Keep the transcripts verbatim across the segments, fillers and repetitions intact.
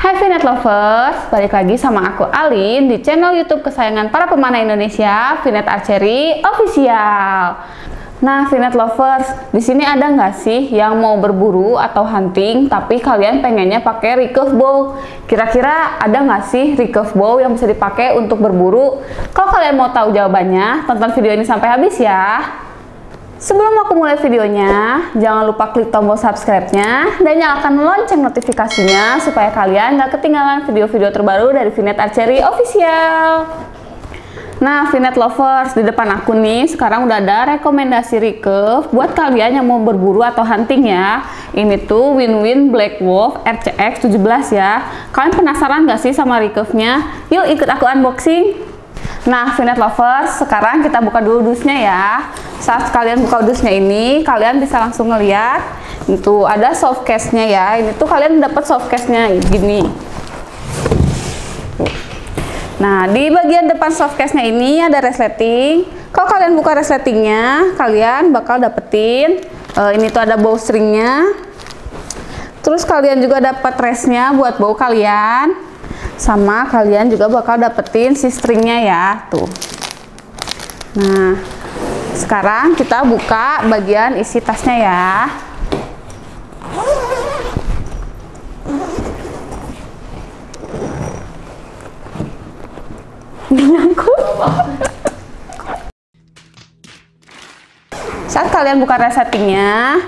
Hai Vieneth Lovers, balik lagi sama aku Alin di channel YouTube kesayangan para pemanah Indonesia, Vieneth Archery Official. Nah, Vieneth Lovers, di sini ada nggak sih yang mau berburu atau hunting tapi kalian pengennya pakai recurve bow? Kira-kira ada nggak sih recurve bow yang bisa dipakai untuk berburu? Kalau kalian mau tahu jawabannya, tonton video ini sampai habis ya. Sebelum aku mulai videonya, jangan lupa klik tombol subscribe-nya dan nyalakan lonceng notifikasinya supaya kalian gak ketinggalan video-video terbaru dari Vieneth Archery Official. Nah, Vieneth Lovers, di depan aku nih sekarang udah ada rekomendasi recurve buat kalian yang mau berburu atau hunting ya. Ini tuh Win and Win Black Wolf R C X tujuh belas ya. Kalian penasaran gak sih sama recurve-nya? Yuk ikut aku unboxing! Nah, Vieneth Lovers, sekarang kita buka dulu dusnya ya. Saat kalian buka dusnya ini, kalian bisa langsung ngeliat itu ada soft case-nya ya. Ini tuh kalian dapat soft case-nya gini. Nah, di bagian depan soft case-nya ini ada resleting. Kalau kalian buka resletingnya, kalian bakal dapetin e, ini tuh ada bowstring-nya. Terus kalian juga dapat rest-nya buat bow kalian. Sama kalian juga bakal dapetin si stringnya ya tuh. Nah, sekarang kita buka bagian isi tasnya ya. Nyangkut. Saat kalian buka resettingnya,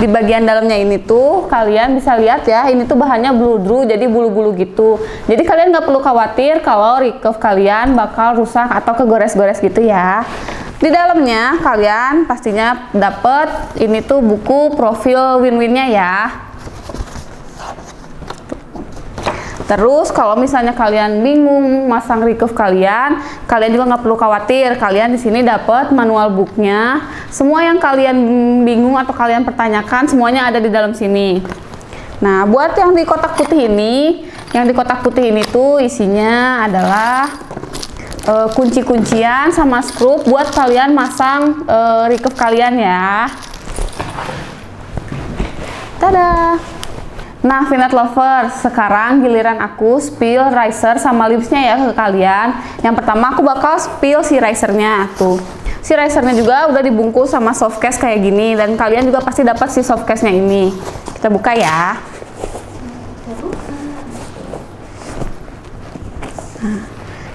di bagian dalamnya ini tuh kalian bisa lihat ya, ini tuh bahannya bludru, jadi bulu-bulu gitu. Jadi kalian nggak perlu khawatir kalau recurve kalian bakal rusak atau kegores-gores gitu ya. Di dalamnya kalian pastinya dapet ini tuh buku profil win-winnya ya. Terus kalau misalnya kalian bingung masang recurve kalian, kalian juga nggak perlu khawatir. Kalian di sini dapat manual booknya. Semua yang kalian bingung atau kalian pertanyakan semuanya ada di dalam sini. Nah, buat yang di kotak putih ini, yang di kotak putih ini tuh isinya adalah e, kunci-kuncian sama skrup buat kalian masang e, recurve kalian ya. Tada! Nah, Vieneth Lovers, sekarang giliran aku spill riser sama lipsnya ya ke kalian. Yang pertama aku bakal spill si risernya tuh. Si risernya juga udah dibungkus sama soft case kayak gini dan kalian juga pasti dapat si soft case-nya ini. Kita buka ya. Nah,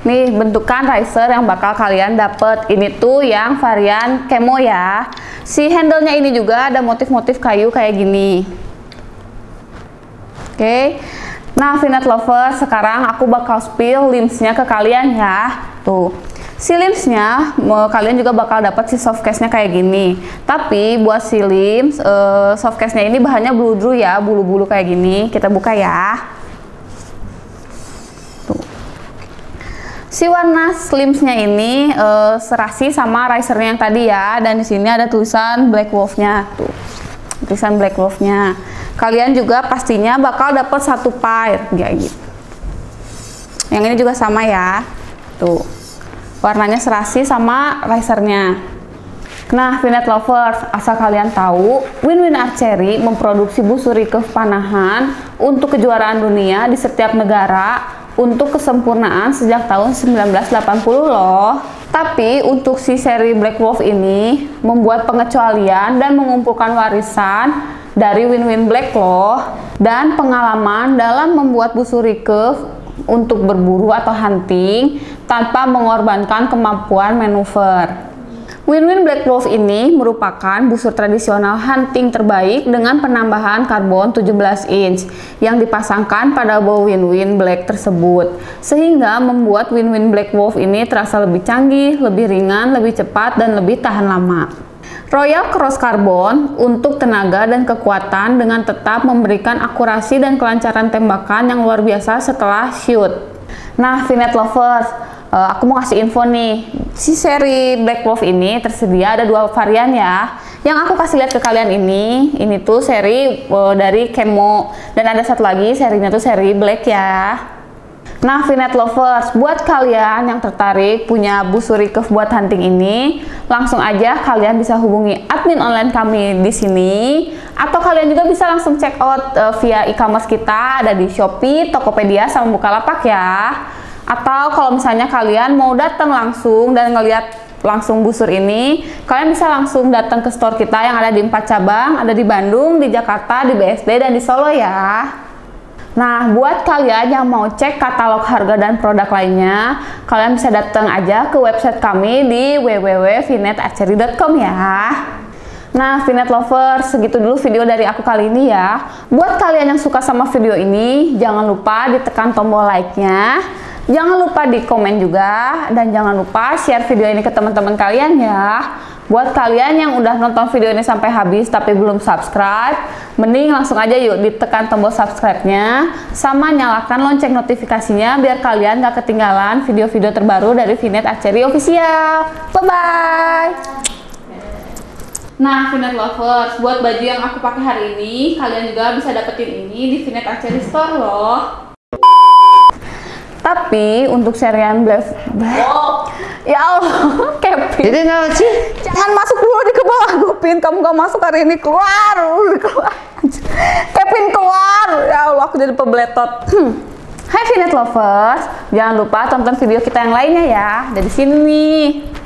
nih bentukan riser yang bakal kalian dapat. Ini tuh yang varian camo ya. Si handle-nya ini juga ada motif-motif kayu kayak gini. Oke, okay. Nah Vieneth Lovers, sekarang aku bakal spill limbsnya ke kalian ya. Tuh, si limbsnya kalian juga bakal dapat si soft case-nya kayak gini. Tapi buat si limbs, uh, soft case-nya ini bahannya bludru ya, bulu-bulu kayak gini. Kita buka ya. Tuh, si warna limbsnya ini uh, serasi sama risernya yang tadi ya. Dan di sini ada tulisan Black Wolf-nya. Tuh, tulisan Black Wolf-nya. Kalian juga pastinya bakal dapat satu pair kayak gitu. Yang ini juga sama ya. Tuh. Warnanya serasi sama risernya. Nah, Vieneth Lovers, asal kalian tahu, Win and Win Archery memproduksi busur recurve panahan untuk kejuaraan dunia di setiap negara untuk kesempurnaan sejak tahun seribu sembilan ratus delapan puluh loh. Tapi untuk si seri Black Wolf ini membuat pengecualian dan mengumpulkan warisan dari Win and Win Black loh, dan pengalaman dalam membuat busur recurve untuk berburu atau hunting tanpa mengorbankan kemampuan manuver. Win and Win Black Wolf ini merupakan busur tradisional hunting terbaik dengan penambahan karbon tujuh belas inch yang dipasangkan pada bow Win and Win Black tersebut, sehingga membuat Win and Win Black Wolf ini terasa lebih canggih, lebih ringan, lebih cepat, dan lebih tahan lama. Royal Cross Carbon untuk tenaga dan kekuatan dengan tetap memberikan akurasi dan kelancaran tembakan yang luar biasa setelah shoot. Nah, Vieneth Lovers, aku mau kasih info nih. Si seri Black Wolf ini tersedia ada dua varian ya. Yang aku kasih lihat ke kalian ini, ini tuh seri dari Camo, dan ada satu lagi serinya tuh seri Black ya. Nah, Vieneth lovers, buat kalian yang tertarik punya busuri curve buat hunting ini, langsung aja kalian bisa hubungi admin online kami di sini, atau kalian juga bisa langsung check out uh, via e-commerce kita, ada di Shopee, Tokopedia, sama Bukalapak ya. Atau kalau misalnya kalian mau datang langsung dan ngelihat langsung busur ini, kalian bisa langsung datang ke store kita yang ada di empat cabang, ada di Bandung, di Jakarta, di B S D, dan di Solo ya. Nah, buat kalian yang mau cek katalog harga dan produk lainnya, kalian bisa datang aja ke website kami di w w w titik vieneth archery titik com ya. Nah, Vieneth lovers, segitu dulu video dari aku kali ini ya. Buat kalian yang suka sama video ini, jangan lupa ditekan tombol like-nya, jangan lupa di komen juga, dan jangan lupa share video ini ke teman-teman kalian ya. Buat kalian yang udah nonton video ini sampai habis tapi belum subscribe, mending langsung aja yuk ditekan tombol subscribe-nya, sama nyalakan lonceng notifikasinya biar kalian gak ketinggalan video-video terbaru dari Vieneth Archery Official. Bye-bye! Nah, Vieneth lovers, buat baju yang aku pakai hari ini, kalian juga bisa dapetin ini di Vieneth Archery Store loh. Tapi untuk serian Black Wolf, ya Allah, Kevin. Jadi nggak sih? Jangan masuk dulu di kebal aku, Pin. Kamu nggak masuk hari ini, keluar, keluar. Kevin keluar, ya Allah, aku jadi pebeletot. Hmm. Hai Vieneth lovers, jangan lupa tonton video kita yang lainnya ya. Dari sini nih.